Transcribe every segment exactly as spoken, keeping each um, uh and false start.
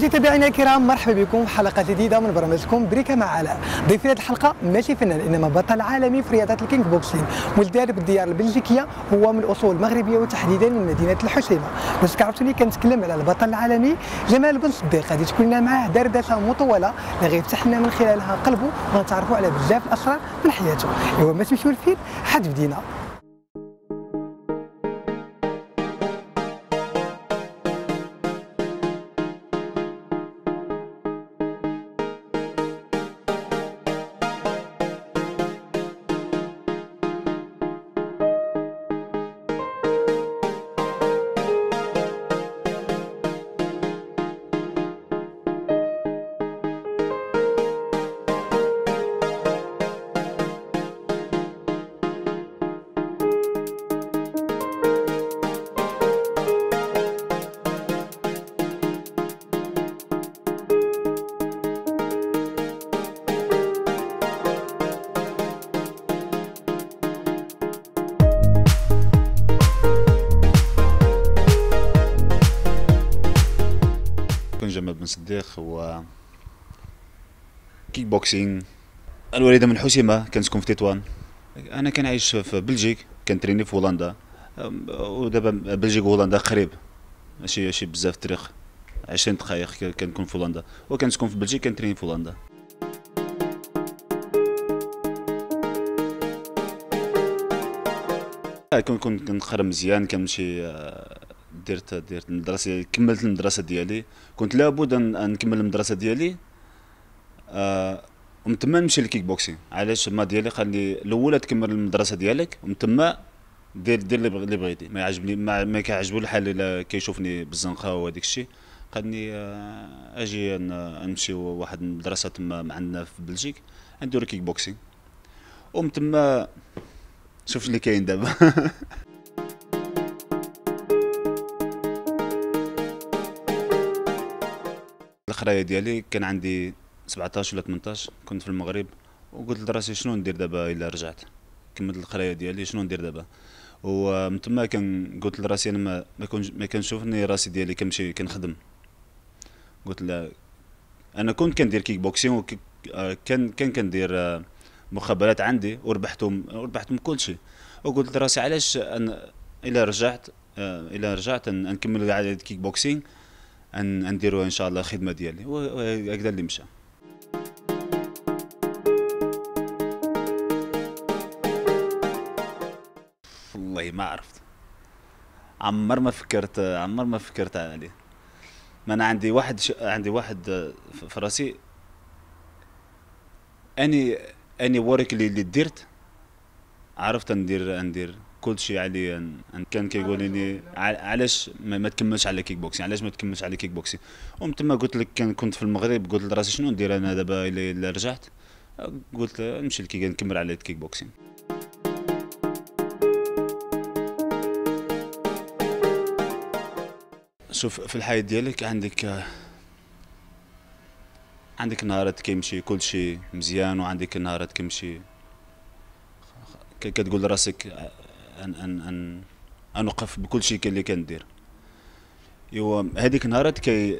مشاهدي تابعينا الكرام، مرحبا بكم في حلقه جديده من برنامجكم بريكه مع علاء. ضيف هذه الحلقه ماشي فنان انما بطل عالمي في رياضه الكينغ بوكسينغ، والدارب الديار البلجيكيه، هو من الاصول المغربيه وتحديدا من مدينه الحسيمه. باش تعرفتوني كنتكلم على البطل العالمي جمال بن صديق، غادي تكون لنا معاه دردشه مطوله اللي غيفتح لنا من خلالها قلبه وغنتعرفوا على بزاف الاسرار من حياته. ايوا ما تمشيو لفين حد بدينا. جمال بن صديق هو كيك بوكسينغ، الوالده من الحسيمه، كنسكن في تطوان. انا كنعيش في بلجيك، كنتريني في هولندا، ودابا بلجيك وهولندا قريب، ماشي شي بزاف الطريق، عشرين دقائق كنكون في هولندا، وكنسكن في بلجيك كنتريني في هولندا. كنكون كنقرا مزيان، كنمشي درت درت المدرسه، كملت المدرسه ديالي، كنت لابد ان نكمل المدرسه ديالي آه ومن تما نمشي للكيك بوكسينغ. علاش ما ديالي قال لي الاولى تكمل المدرسه ديالك ومن تما دير دير اللي بغيتي. ما عجبني، ما, ما كيعجبو الحال الا كيشوفني بالزنقه وهداك الشيء. قال لي آه اجي نمشي واحد المدرسه تما معنا في بلجيك ندير كيك بوكسينغ ومن تما شوف اللي كاين دابا. القرايه ديالي كان عندي سبعطاش ولا تمنطاش، كنت في المغرب وقلت لراسي شنو ندير دابا الا رجعت كملت القرايه ديالي، شنو ندير دابا. ومن تما كان قلت لراسي انا ما ما كنشوفني راسي ديالي كنمشي كنخدم. قلت لا، انا كنت كندير كيك بوكسينغ وكان كان كندير مخابرات عندي وربحتهم وربحتهم كلشي. وقلت لراسي علاش انا الا رجعت الا رجعت نكمل على الكيك بوكسينغ، ان نديروها ان شاء الله الخدمه ديالي، وهكذا اللي مشى. والله ما عرفت، عمر ما فكرت عمر ما فكرت عليه. ما انا عندي واحد ش... عندي واحد في راسي، اني اني ورك اللي, اللي درت عرفت ندير ندير كل شيء علي. كان كيقولوا لي علاش ما تكملش على كيك بوكسينغ، علاش ما تكملش على كيك بوكسينغ. ومن تما قلت لك كان كنت في المغرب، قلت لراسي شنو ندير انا دابا الا رجعت. قلت نمشي لكي نكمل على الكيك بوكسينغ. شوف في الحياه ديالك عندك عندك نهارات كيمشي كل شيء مزيان، وعندك نهارات كيمشي كتقول لراسك ان ان ان انوقف بكل شيء اللي كندير. ايوا هذيك نهارات كي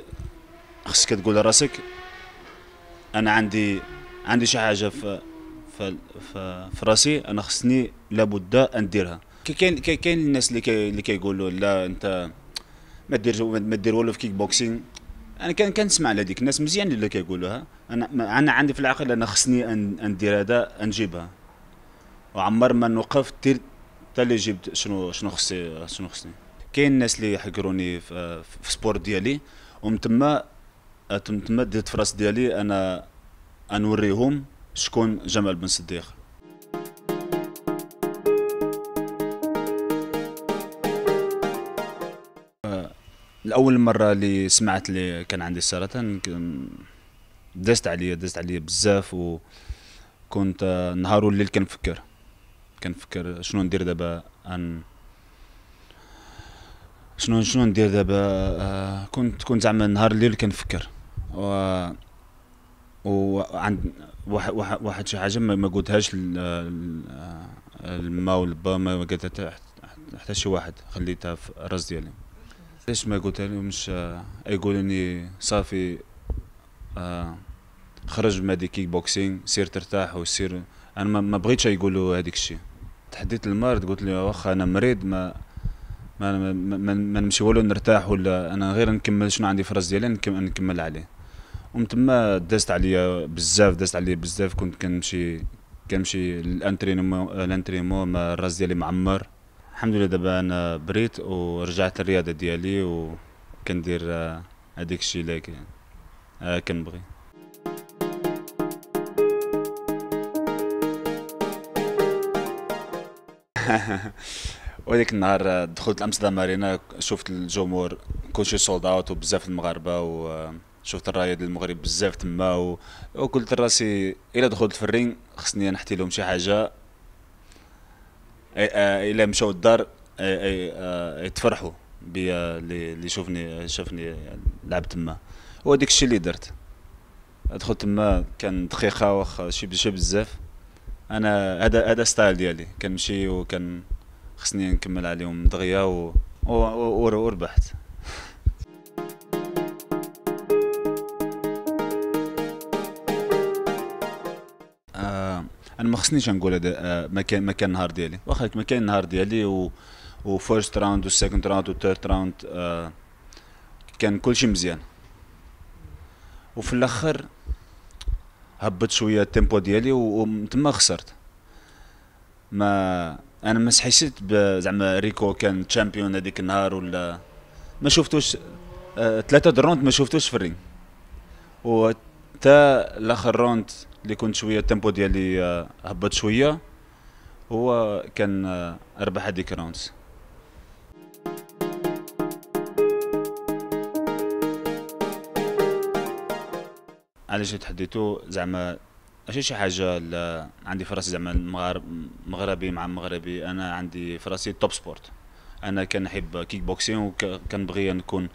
خصك تقول لراسك انا عندي عندي شي حاجه في في في راسي، انا خصني لابد نديرها. كاين كاين الناس اللي كي اللي كيقولوا لا انت ما دير ما دير والو في كيك بوكسينغ. انا كان كنسمع على هذيك الناس مزيان اللي كيقولوها. انا انا عندي في العقل انا خصني ندير هذا نجيبها، وعمر ما نوقف تير تا اللي جبت شنو شنو خصني شنو خصني. كاين الناس اللي حكروني في, في سبورت ديالي، ومن تما تما درت في راس ديالي انا نوريهم شكون جمال بن صديق. الاول مره اللي سمعت اللي كان عندي السرطان دازت عليا دازت عليا بزاف، وكنت نهار والليل كنفكر كنفكر شنو ندير دابا. ان شنو شنو ندير دابا. آه كنت كنت زعما نهار الليل كنفكر، و وعند واحد واحد شي حاجه ما قلتهاش لما والبا، ما قلتها حتى شي واحد، خليتها في الراس ديالي. ليش ما قلت لهمش يقول اني صافي خرج من هذه كيك بوكسينغ سير ترتاح وسير. انا ما بغيتش يقولوا هذيك الشيء. تحديت المرض قلت له واخا انا مريض ما ما ما, ما نمشي ولا نرتاح ولا انا غير نكمل شنو عندي في الراس ديالي نكمل عليه. ومن تما دازت عليا بزاف دازت عليا بزاف. كنت كنمشي كنمشي للانترينمون الانترينمون الراس ديالي معمر. الحمد لله دابا انا بريت ورجعت للرياضه ديالي وكندير هذاك الشيء اللي يعني كنبغي. وهذيك النهار دخلت الامستردام مارينا شفت الجمهور كلشي سولد اوت وبزاف المغاربه وشفت الرايه ديال المغرب بزاف تما وقلت لراسي الا دخلت في الرين خصني نحتي لهم شي حاجه. الا مشاو الدار يتفرحوا بيا اللي شوفني شافني لعب تما. وهذاك الشيء اللي درت. دخلت تما كان دقيقه واخا شي بزاف. انا هذا هذا ستايل ديالي كنمشي وكن خصني نكمل عليهم دغيا و... و... و... وربحت. آه... انا ما خصنيش نقول هذا آه... ما كان ما كان النهار ديالي واخا ما كان النهار ديالي و وفيرست راوند والسيكند راوند والثيرد راوند آه... كان كلشي مزيان. وفي الاخر هبط شويه التيمبو ديالي وتما خسرت. ما انا ما حسيت زعما ريكو كان تشامبيون هذيك النهار ولا ما شفتوش آه ثلاثه دروند ما شفتوش في الرينغ. وحتى الاخر روند اللي كنت شويه التيمبو ديالي آه هبط شويه هو كان آه ربح هذيك الراوندز. علاش تحديتو زعما ماشي شي حاجه عندي في راسي زعما المغرب مغربي مع مغربي. انا عندي في راسي توب سبورت. انا كنحب كيك بوكسينغ وكنبغي نكون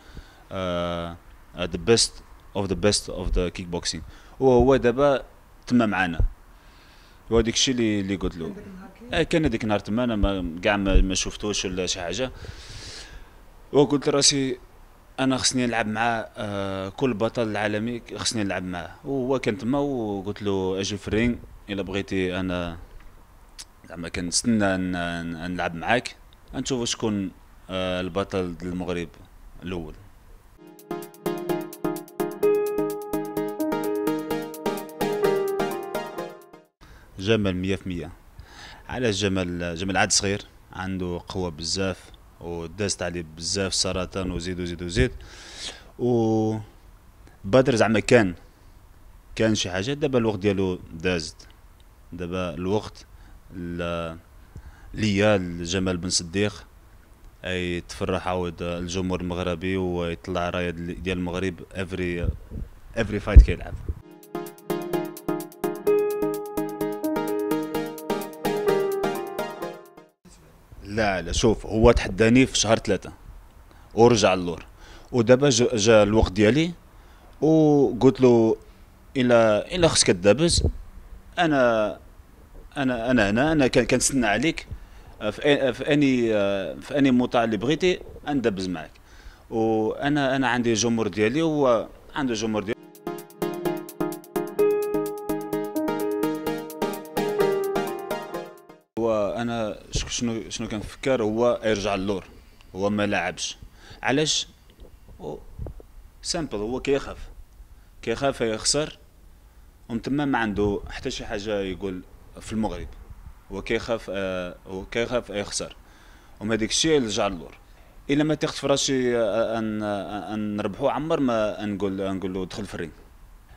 ذا بيست اوف ذا بيست اوف ذا كيك بوكسينغ وهو دابا تما معانا. وهذاك الشيء اللي اللي قلت له كان هذيك النهار تما انا كاع ما, ما شفتوش ولا شي حاجه. وقلت لراسي انا خصني نلعب مع كل بطل عالمي خصني نلعب معاه. وهو كان تما وقلت له اجي في الرينغ الا بغيتي انا زعما كنستنى نلعب معاك نشوف شكون البطل ديال المغرب الاول. جمال مية في المية. علاش جمال؟ جمال عاد صغير عنده قوه بزاف ودازت عليه بزاف سرطان وزيد وزيد وزيد. و بدر زعما كان كان شي حاجه. دابا الوقت ديالو دازت. دابا الوقت ليا لجمال بن صديق اي تفرح عاود الجمهور المغربي ويطلع رايه ديال المغرب افري افري فايت كيلعب. لا لا شوف هو تحداني في شهر ثلاثة ورجع اللور. ودابا جا الوقت ديالي وقلت له الا الا خصك تدابز انا انا انا هنا انا كنتسنى عليك في في اني في اني موطع اللي بغيتي ندبز معك. وانا انا عندي الجمهور ديالي وعنده الجمهور ديالي. انا شنو شنو كنفكر هو يرجع للور. هو ما لعبش علاش؟ سامبل هو كيخاف كيخاف يخسر. ومن تما ما عنده حتى شي حاجه يقول في المغرب. هو كيخاف آه هو كيخاف يخسر ومن هذاك الشيء رجع للور. الا ما تاخذ في راسي ان ان نربحو عمر ما نقول نقول له دخل في الرينغ.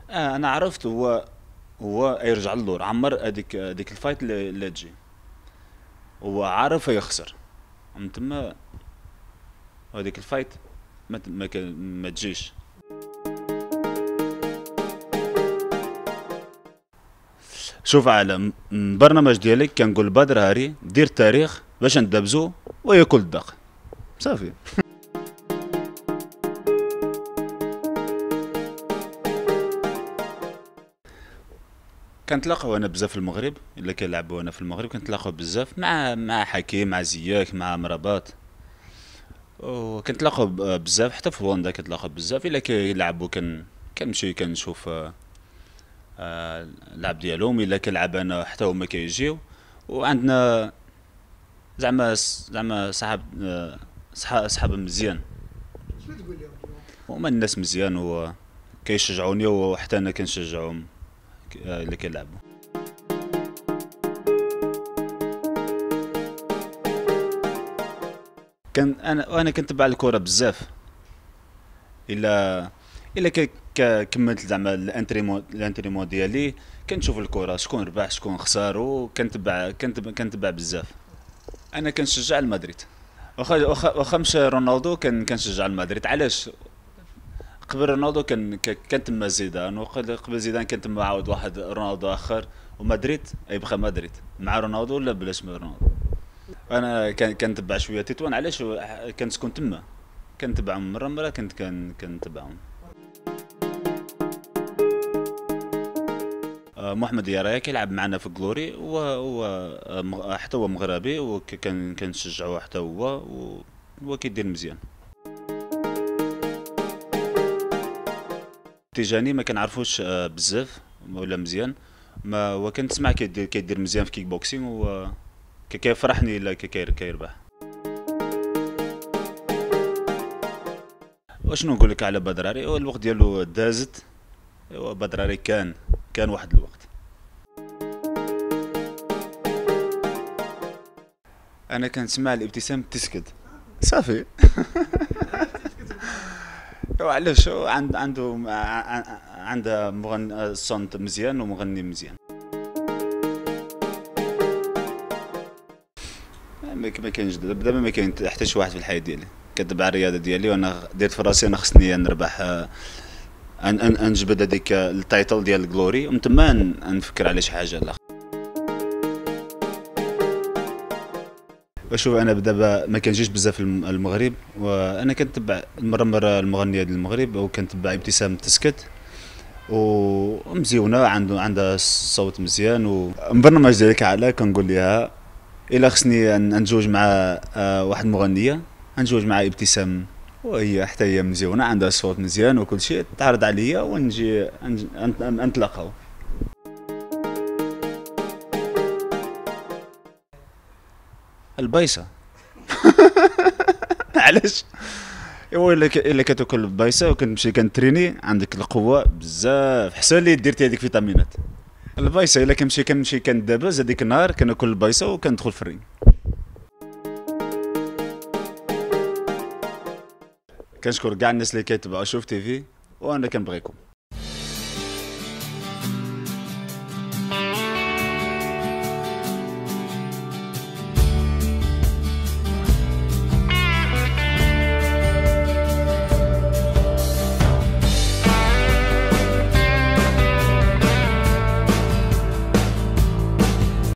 آه انا عرفت هو هو يرجع للور عمر هذيك هذيك الفايت اللي تجي. هو عارف يخسر من تما هذيك الفايت ما ما, ما تجيش. شوف على البرنامج ديالك كنقول بدر هاري دير التاريخ باش ندبزو وياكل الدق صافي. كنتلاقاو انا بزاف في المغرب الا كنلعبوا انا في المغرب كنتلاقاو بزاف مع مع حكيم مع زياك مع مرابط وكنتلاقاو بزاف حتى في رواندا كنتلاقاو بزاف الا كيلعبوا كن كنمشي كنشوف اللعب ديالهم الا كنلعب انا حتى هما كيجيو. وعندنا زعما زعما صحاب صحاب مزيان، شنو تقول لهم؟ هما الناس مزيان وكيشجعوني وحتى انا كنشجعهم الا كيلعبوا. كان انا انا كنتبع الكره بزاف الا الا كملت زعما الانتر مونديالي كنشوف الكره شكون ربح شكون خسر وكنتبع كنتبع كنتبع بزاف. انا كنشجع المدريد واخا واخا مشى رونالدو كان كنشجع المدريد. علاش؟ قبل رونالدو كان كان تما زيدان، وقبل زيدان كان تما عاود واحد رونالدو اخر، ومدريد يبقى مدريد مع رونالدو ولا بلاش رونالدو. انا كنتبع شويه تطوان، علاش كنسكن تما كنتبعهم مره مره كنت كنتبعهم. محمد يارايا كيلعب معنا في جلوري وهو حتى هو مغربي وكنشجعوه حتى هو وكيدير مزيان. تيجاني ما كنعرفوش بزاف ولا مزيان، ما وكنسمع كيدير كيدير مزيان في كيك بوكسينغ و كيفرحني الا كيربح. واشنو نقول لك على بادراري؟ هو الوقت ديالو دازت. ايوا بادراري كان كان واحد الوقت. انا كنسمع الابتسام تسكت صافي. ايوا علاش؟ عنده عنده مغني صوت مزيان ومغني مزيان. ما كاينش دابا ما كاين حتى شي واحد في الحياه ديالي كتبع الرياضه ديالي، وانا درت في راسي انا خصني نربح ان ان انجبد هذيك التايتل ديال جلوري، ومن تما نفكر على شي حاجه اخرى. شوف انا دابا ما كنجيش بزاف المغرب، وانا كنتبع مره مره المغنيه ديال المغرب وكنتبع ابتسام تسكت ومزيونه عنده عندها صوت مزيان. والبرنامج ديالك على كنقول ليها الا خصني نتزوج مع واحد المغنيه نتزوج مع ابتسام، وهي حتى هي مزيونه عندها الصوت مزيان وكل شيء، تعرض عليا ونجي نتلاقاو. البايصه علاش؟ ايوا الا الا كتاكل البايصه وكنمشي كنتريني عندك القوه بزاف حسن لي درتي هذيك فيتامينات. البايصه الا كنمشي كنمشي كندابز هذيك النهار كناكل البايصه وكندخل في الرين. كنشكر كاع الناس اللي كيتبعوا شوف تيفي، وانا كنبغيكم.